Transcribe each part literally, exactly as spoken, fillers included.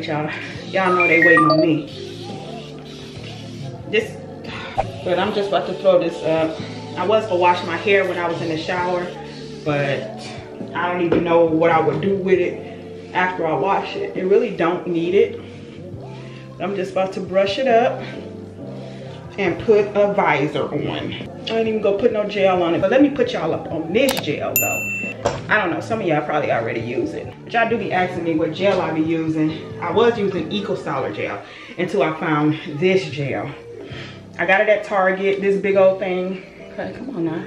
with y'all. Y'all know they waiting on me. This, but I'm just about to throw this up. I was gonna wash my hair when I was in the shower, but I don't even know what I would do with it after I wash it. It really don't need it. I'm just about to brush it up and put a visor on. I ain't even gonna put no gel on it, but let me put y'all up on this gel though. I don't know, some of y'all probably already use it. But y'all do be asking me what gel I be using. I was using Eco Styler gel until I found this gel. I got it at Target, this big old thing. Okay, come on now.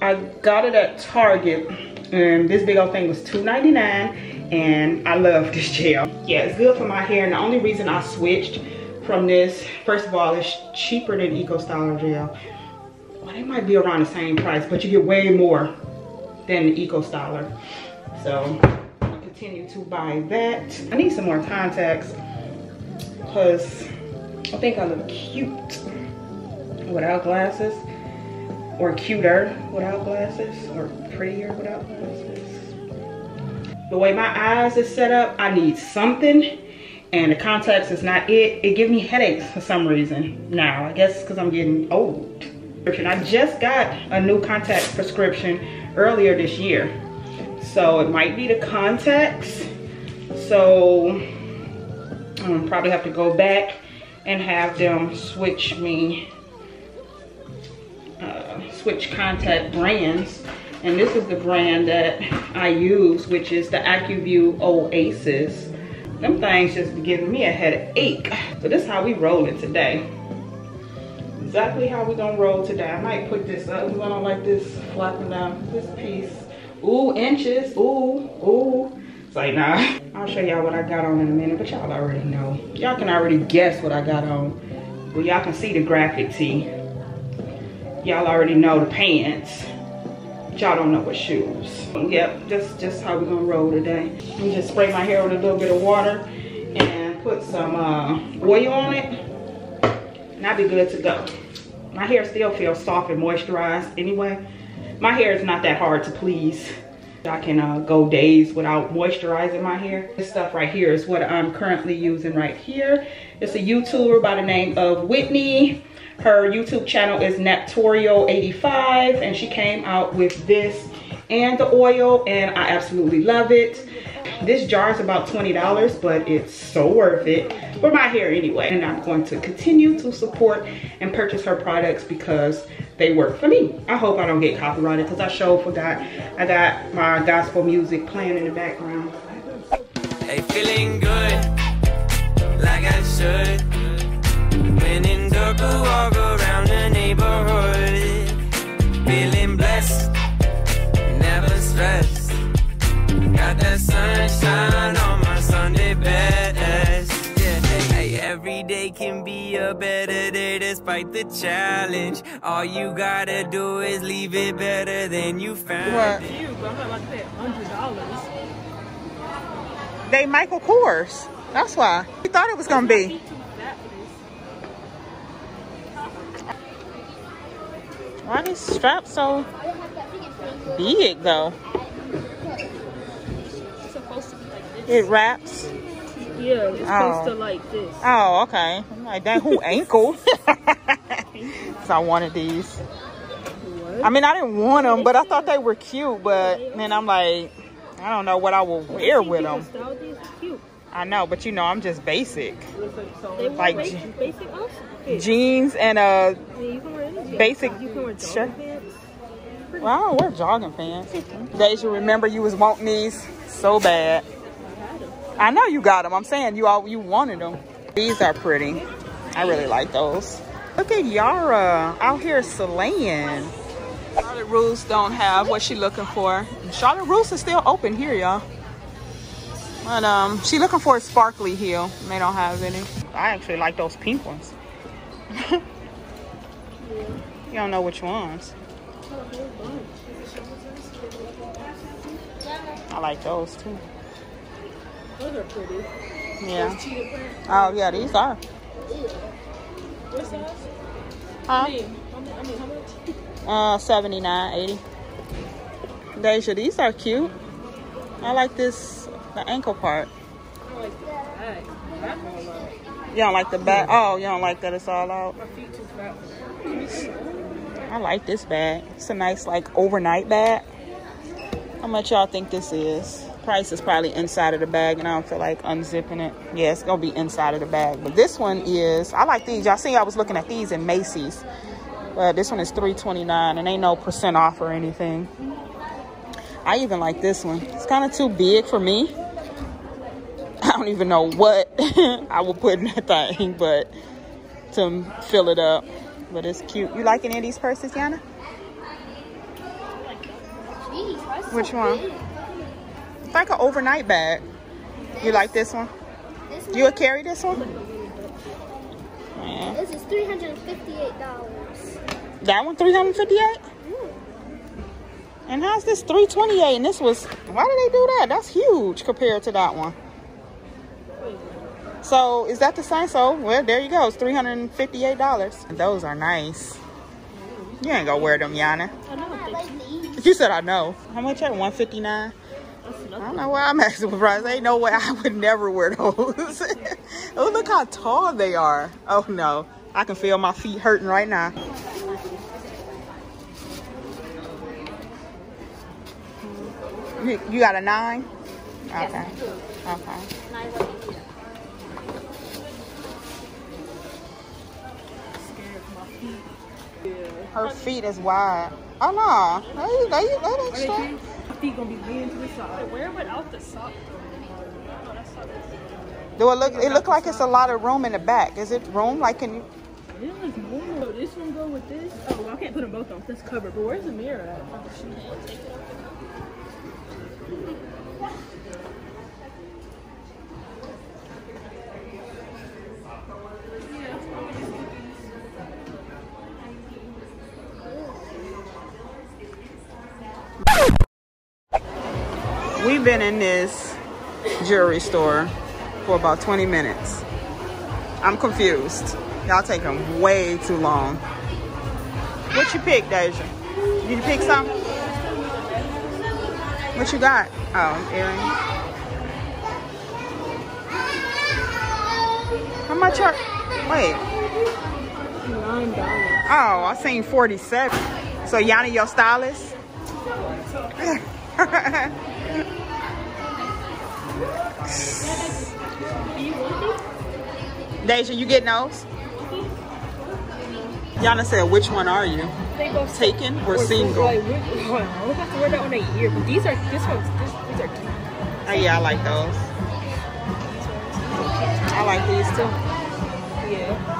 I got it at Target and this big old thing was two ninety-nine and I love this gel. Yeah, it's good for my hair, and the only reason I switched from this, first of all, it's cheaper than Eco Styler gel. Well, they might be around the same price, but you get way more than the Eco Styler. So I'll continue to buy that. I need some more contacts because I think I look cute without glasses. Or cuter without glasses, or prettier without glasses. The way my eyes is set up, I need something, and the contacts is not it. It gives me headaches for some reason now. I guess because I'm getting old. I just got a new contact prescription earlier this year, so it might be the contacts. So I'm probably have to go back and have them switch me. Uh, switch contact brands, and this is the brand that I use, which is the Acuvue Oasis. Them things just be giving me a headache. So this is how we rolling today. Exactly how we gonna roll today. I might put this up because I don't like this flopping down this piece. Ooh, inches. Ooh, ooh. It's like, nah. I'll show y'all what I got on in a minute, but y'all already know. Y'all can already guess what I got on. Well, y'all can see the graphic tee. Y'all already know the pants. Y'all don't know what shoes. Yep, that's just how we're gonna roll today. I'm just spray my hair with a little bit of water and put some uh, oil on it, and I'll be good to go. My hair still feels soft and moisturized anyway. My hair is not that hard to please. I can uh, go days without moisturizing my hair. This stuff right here is what I'm currently using right here. It's a YouTuber by the name of Whitney. Her YouTube channel is Naptorial eighty-five, and she came out with this and the oil, and I absolutely love it. This jar is about twenty dollars, but it's so worth it for my hair anyway. And I'm going to continue to support and purchase her products because they work for me. I hope I don't get copyrighted because I sure forgot. I got my gospel music playing in the background. Hey, feeling good, like I should. When in circle, walk around the neighborhood, feeling blessed, never stressed. Got that sunshine on my Sunday best. Yeah, hey, every day can be a better day despite the challenge. All you gotta do is leave it better than you found. What? You, but I'm not like that. Hundred dollars. They Michael Kors. That's why. You thought it was gonna be. Why these straps so big though? It's supposed to be like this. It wraps? Yeah, it's oh. supposed to like this. Oh, okay. I'm like, that who ankle? So I wanted these. What? I mean, I didn't want them, but I thought they were cute. But then I'm like, I don't know what I will wear with them. I know, but you know, I'm just basic. They like basic, basic outfit. Jeans and a yeah, basic shirt. Well, I don't wear jogging pants. Deja, remember you was wanting these so bad. I, I know you got them. I'm saying you all you wanted them. These are pretty. I really like those. Look at Yara out here slaying. Charlotte Russe don't have what she looking for. Charlotte Russe is still open here, y'all. But um, she looking for a sparkly heel. And they don't have any. I actually like those pink ones. Yeah. You don't know which ones. I like those too. Those are pretty. Yeah. Oh yeah, these are. What size? Huh? I mean, I mean, how much? Uh, seventy-nine, eighty. Deja, these are cute. I like this. The ankle part. I like, I back. Back all out. You don't like the back? Oh, you don't like that it's all out? My feet too fat for that. I like this bag. It's a nice, like, overnight bag. How much y'all think this is? Price is probably inside of the bag, and I don't feel like unzipping it. Yeah, it's gonna be inside of the bag. But this one is, I like these. Y'all see I was looking at these in Macy's. Uh, this one is three twenty-nine, and ain't no percent off or anything. I even like this one. It's kind of too big for me. I don't even know what I will put in that thing, but to fill it up. But it's cute. You like any of these purses, Yanna? Jeez, which so one? Big. It's like an overnight bag. This, you like this one? This one? You would carry this one? Yeah. This is three hundred fifty-eight dollars. That one three hundred fifty-eight dollars? Mm. And how's this three twenty-eight? And this was, why did they do that? That's huge compared to that one. So is that the same? So well, there you go. It's three hundred fifty-eight dollars. And those are nice. You ain't gonna wear them, Yanna. I know. You said I know. How much are one fifty-nine? I don't know why I'm asking for price. Ain't no way I would never wear those. Oh, look how tall they are. Oh no. I can feel my feet hurting right now. You got a nine? Okay. Okay. Her feet is wide. Oh no. They, they, they didn't straight. Her feet gonna be leaning to the side. Wear it without the sock. Do it look? It look like it's a lot of room in the back. Is it room? Like can you? This is more. This one go with this. Oh, well, I can't put them both on this cover. But where's the mirror at? We've been in this jewelry store for about twenty minutes. I'm confused. Y'all taking way too long. What you pick, Deja? Did you pick something? What you got? Oh, earrings. How much are? Wait. nine dollars. Oh, I seen forty-seven. So Yanna, your stylist? Deja, you get those? Yanna said, which one are you? They both taken or, or single? Like, we're, well, I would have to wear that one a year, but these are, this one's, this, these are cute. Oh yeah, I like those. I like these too. Yeah.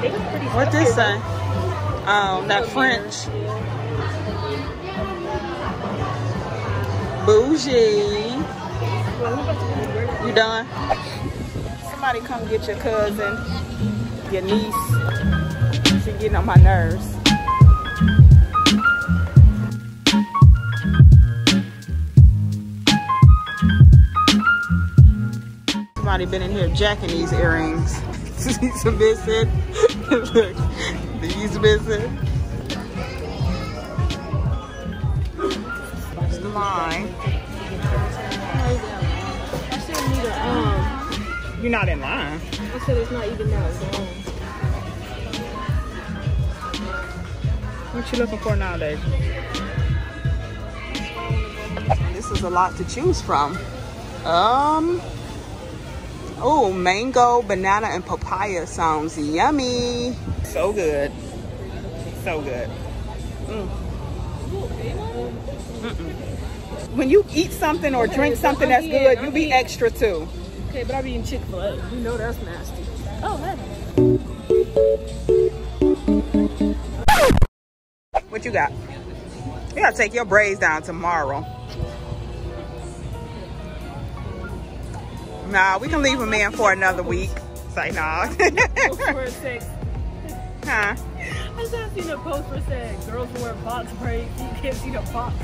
So, they look pretty good. What this say? Um, that French. Bougie. You done? Somebody come get your cousin, your niece. She's getting on my nerves. Somebody been in here jacking these earrings. These are missing. Look, these missing. That's the line. You're not in line. I said it's not even that long. What you looking for nowadays? This is a lot to choose from. Um, oh, mango, banana, and papaya sounds yummy. So good. So good. Mm. Mm-mm. When you eat something or drink something that's good, you be extra too. Okay, but I be in Chick-fil-A. You know that's nasty. Oh, hey. What you got? You gotta take your braids down tomorrow. Nah, we can leave them in for another week. Say nah. For sex. Huh? I just seen a post where it said girls wear box braids. You can't see the box.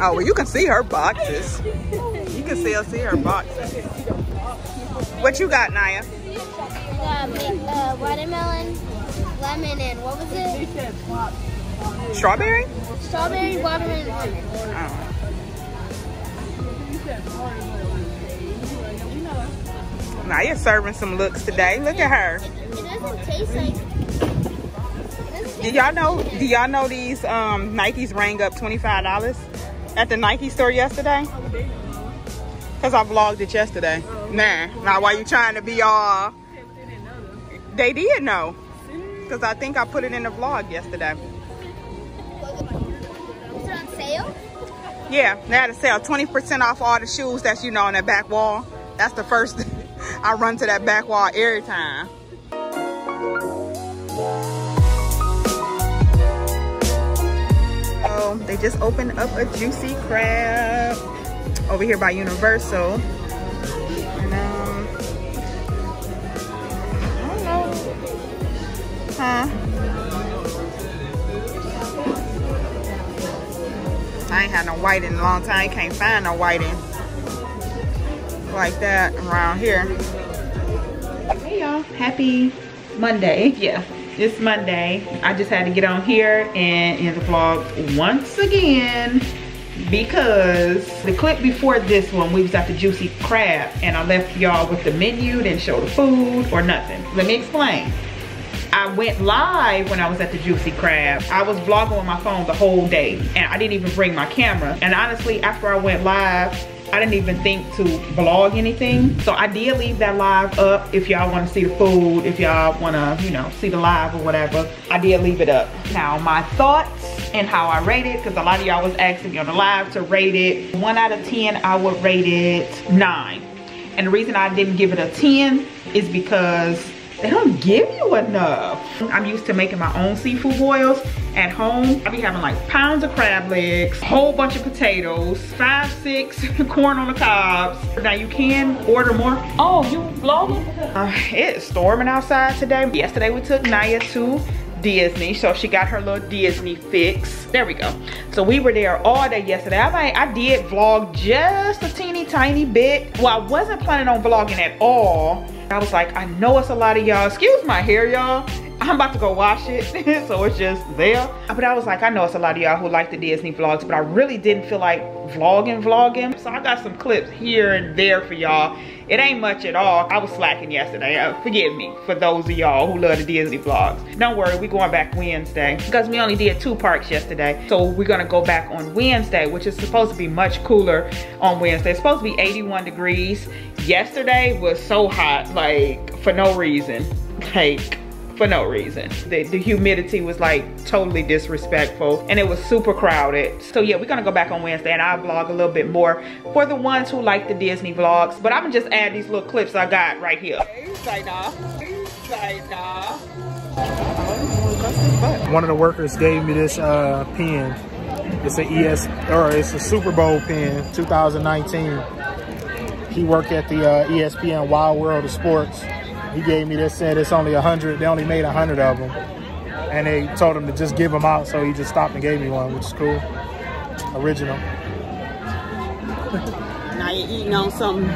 Oh, well, you can see her boxes. You can still see her boxes. What you got, Naya? Um, uh, watermelon, lemon, and what was it? Strawberry? Strawberry, watermelon, lemon. Oh. Now you're serving some looks today. Look at her. It doesn't taste like. Do y'all know? Do y'all know these um, Nikes rang up twenty-five dollars at the Nike store yesterday? Cause I vlogged it yesterday. Nah, now why you trying to be all? They did know. Cause I think I put it in the vlog yesterday. Is it on sale? Yeah, they had a sale, twenty percent off all the shoes that's, you know, on that back wall. That's the first I run to that back wall every time. So they just opened up a Juicy Crab over here by Universal. And um, I don't know. Huh? I ain't had no white in a long time. I can't find no white in like that around here. Hey y'all, happy Monday. Yeah, it's Monday. I just had to get on here and end the vlog once again because the clip before this one, we was at the Juicy Crab and I left y'all with the menu, didn't show the food or nothing. Let me explain. I went live when I was at the Juicy Crab. I was vlogging on my phone the whole day and I didn't even bring my camera. And honestly, after I went live, I didn't even think to vlog anything. So I did leave that live up if y'all wanna see the food, if y'all wanna, you know, see the live or whatever. I did leave it up. Now my thoughts and how I rate it, cause a lot of y'all was asking me on the live to rate it. One out of ten, I would rate it nine. And the reason I didn't give it a ten is because they don't give you enough. I'm used to making my own seafood boils at home. I be having like pounds of crab legs, a whole bunch of potatoes, five, six corn on the cobs. Now you can order more. Oh, you vlogging? Uh, it is storming outside today. Yesterday we took Naya to Disney, so she got her little Disney fix. There we go. So we were there all day yesterday. I might, I did vlog just a teeny tiny bit. Well, I wasn't planning on vlogging at all. I was like, I know it's a lot of y'all. Excuse my hair, y'all. I'm about to go wash it, so it's just there. But I was like, I know it's a lot of y'all who like the Disney vlogs, but I really didn't feel like vlogging, vlogging. So I got some clips here and there for y'all. It ain't much at all. I was slacking yesterday. Uh, forgive me for those of y'all who love the Disney vlogs. Don't worry, we're going back Wednesday because we only did two parks yesterday. So we're gonna go back on Wednesday, which is supposed to be much cooler on Wednesday. It's supposed to be eighty-one degrees. Yesterday was so hot, like for no reason. Like, for no reason. The, the humidity was like totally disrespectful and it was super crowded. So yeah, we're gonna go back on Wednesday and I'll vlog a little bit more for the ones who like the Disney vlogs, but I'm gonna just add these little clips I got right here. One of the workers gave me this uh, pen. It's an E S, or it's a Super Bowl pen, two thousand nineteen. He worked at the uh, E S P N Wild World of Sports. He gave me this, said it's only a hundred. They only made a hundred of them. And they told him to just give them out, so he just stopped and gave me one, which is cool. Original. Now you're eating on some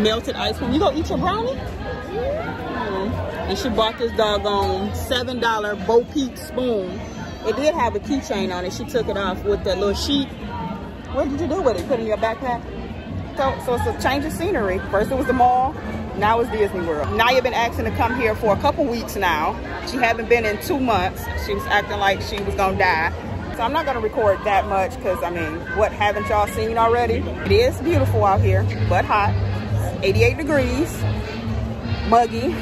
melted ice cream. You gonna eat your brownie? Mm-hmm. And she bought this doggone seven dollar Bo Peep spoon. It did have a keychain on it. She took it off with that little sheet. What did you do with it? Put it in your backpack? So, so it's a change of scenery. First it was the mall. Now it's Disney World. Naya been asking to come here for a couple weeks now. She hasn't been in two months. She was acting like she was gonna die. So I'm not gonna record that much because I mean, what haven't y'all seen already? It is beautiful out here, but hot. eighty-eight degrees, muggy.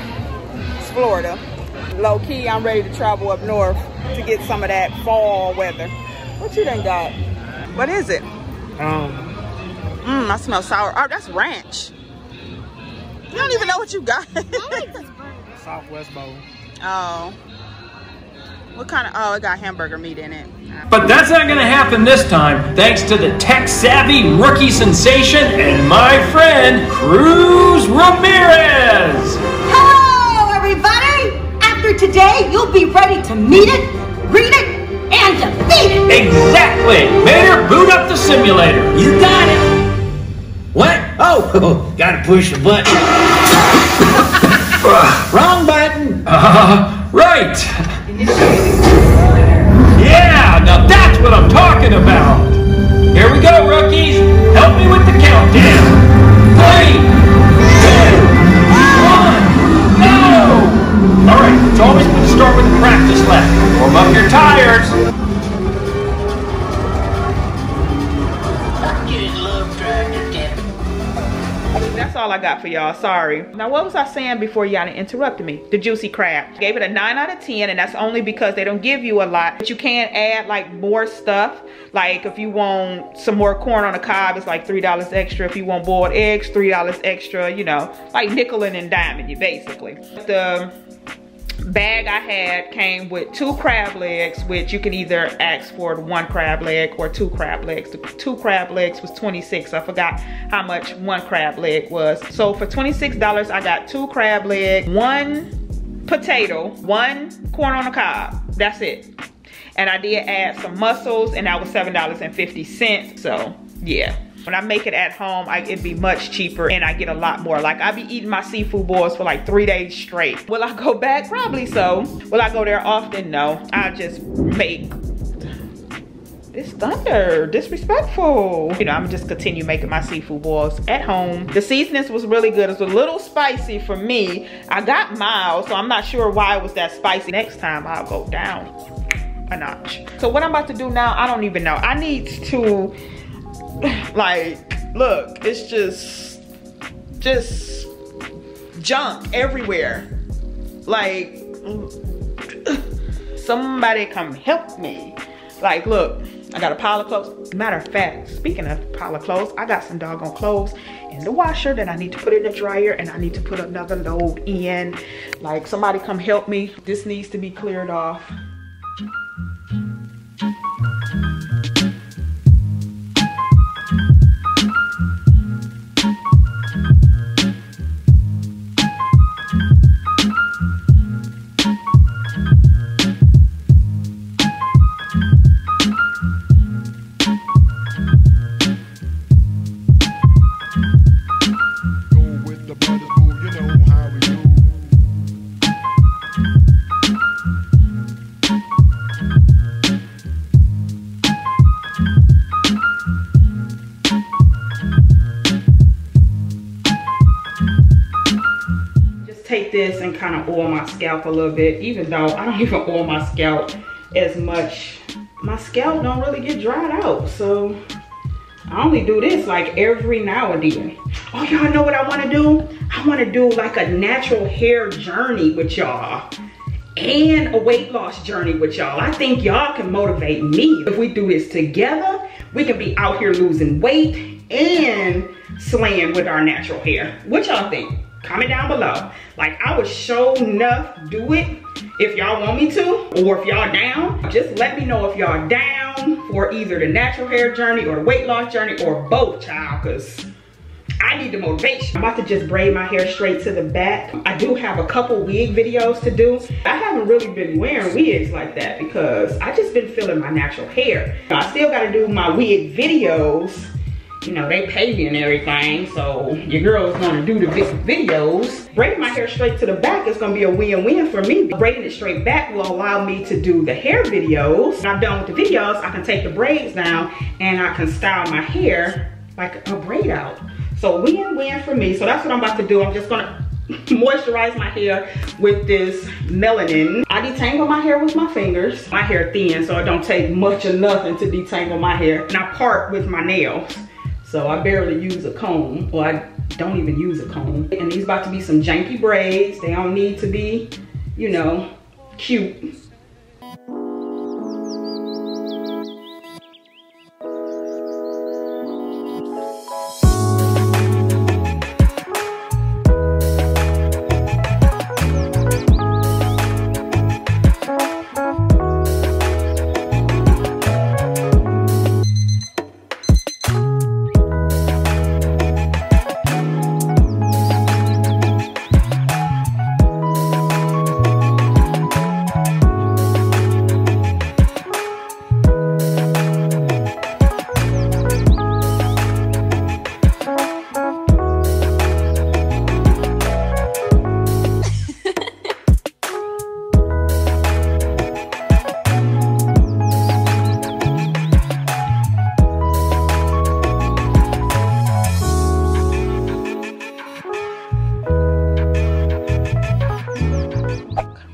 It's Florida. Low key, I'm ready to travel up north to get some of that fall weather. What you done got? What is it? Um. Mmm, I smell sour. Oh, that's ranch. You don't even know what you got. Southwest bowl. Oh. What kind of, oh, it got hamburger meat in it. But that's not gonna happen this time, thanks to the tech-savvy rookie sensation and my friend, Cruz Ramirez. Hello, everybody. After today, you'll be ready to meet it, read it, and defeat it. Exactly. Better boot up the simulator. You got it. What? Oh, gotta push the button. uh, wrong button. Uh, right. Yeah, now that's what I'm talking about. Here we go, rookies. Help me with the countdown. Three, two, one, go! All right, it's always good to start with a practice lap. Warm up your tires. That's all I got for y'all, sorry. Now what was I saying before Yanna interrupted me? The juicy crab. Gave it a nine out of ten, and that's only because they don't give you a lot. But you can add like more stuff. Like if you want some more corn on a cob, it's like three dollars extra. If you want boiled eggs, three dollars extra, you know. Like nickeling and diming you, basically. The bag I had came with two crab legs, which you can either ask for one crab leg or two crab legs. The two crab legs was twenty-six dollars. I forgot how much one crab leg was. So for twenty-six dollars, I got two crab legs, one potato, one corn on the cob. That's it. And I did add some mussels, and that was seven dollars and fifty cents. So yeah. When I make it at home, I, it'd be much cheaper and I get a lot more. Like I be eating my seafood boils for like three days straight. Will I go back? Probably so. Will I go there often? No, I just make this thunder, disrespectful. You know, I'm just continue making my seafood boils at home. The seasonings was really good. It was a little spicy for me. I got mild, so I'm not sure why it was that spicy. Next time I'll go down a notch. So what I'm about to do now, I don't even know. I need to, like, look, it's just just junk everywhere. Like, somebody come help me. Like, look, I got a pile of clothes. Matter of fact, speaking of pile of clothes, I got some doggone clothes in the washer that I need to put in the dryer, and I need to put another load in. Like, somebody come help me. This needs to be cleared off. This and kind of oil my scalp a little bit, even though I don't even oil my scalp as much. My scalp don't really get dried out, so I only do this like every now and then. Oh, y'all know what I want to do? I want to do like a natural hair journey with y'all and a weight loss journey with y'all. I think y'all can motivate me. If we do this together, we can be out here losing weight and slaying with our natural hair. What y'all think? Comment down below. Like, I would sure enough do it if y'all want me to, or if y'all down. Just let me know if y'all down for either the natural hair journey or the weight loss journey or both, child, because I need the motivation. I'm about to just braid my hair straight to the back. I do have a couple wig videos to do. I haven't really been wearing wigs like that because I just been feeling my natural hair. I still got to do my wig videos. You know, they pay me and everything, so your girl is gonna do the videos. Braiding my hair straight to the back is gonna be a win-win for me. Braiding it straight back will allow me to do the hair videos. When I'm done with the videos, I can take the braids down and I can style my hair like a braid out. So win-win for me. So that's what I'm about to do. I'm just gonna moisturize my hair with this melanin. I detangle my hair with my fingers. My hair thin, so it don't take much of nothing to detangle my hair. And I part with my nails. So I barely use a comb, or I don't even use a comb. And these about to be some janky braids. They don't need to be, you know, cute.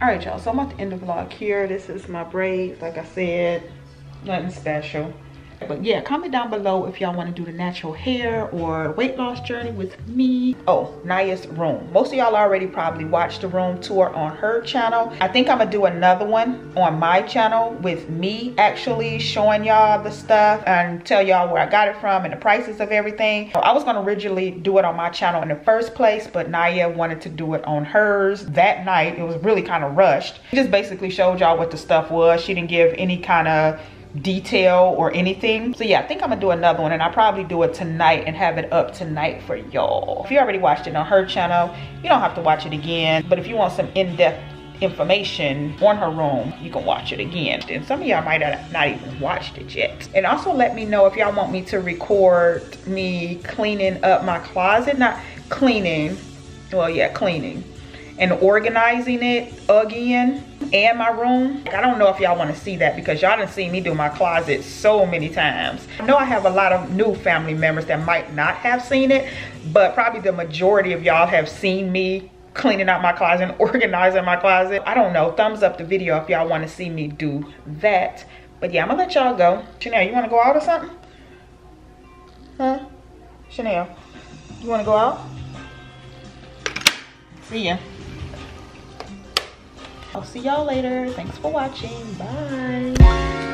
All right, y'all, so I'm about to end the vlog here. This is my braids, like I said, nothing special. But yeah, comment down below if y'all want to do the natural hair or weight loss journey with me. Oh, Naya's room. Most of y'all already probably watched the room tour on her channel. I think I'm gonna do another one on my channel with me actually showing y'all the stuff and tell y'all where I got it from and the prices of everything. I was gonna originally do it on my channel in the first place, but Naya wanted to do it on hers that night. It was really kind of rushed. She just basically showed y'all what the stuff was. She didn't give any kind of detail or anything. So yeah, I think I'm gonna do another one, and I'll probably do it tonight and have it up tonight for y'all. If you already watched it on her channel, you don't have to watch it again, but if you want some in-depth information on her room, you can watch it again. And some of y'all might have not even watched it yet. And also let me know if y'all want me to record me cleaning up my closet. Not cleaning, well yeah, cleaning and organizing it again, and my room. I don't know if y'all want to see that because y'all done seen me do my closet so many times. I know I have a lot of new family members that might not have seen it, but probably the majority of y'all have seen me cleaning out my closet and organizing my closet. I don't know, thumbs up the video if y'all want to see me do that. But yeah, I'm gonna let y'all go. Chanel, you want to go out or something? Huh? Chanel, you want to go out? See ya. I'll see y'all later. Thanks for watching. Bye.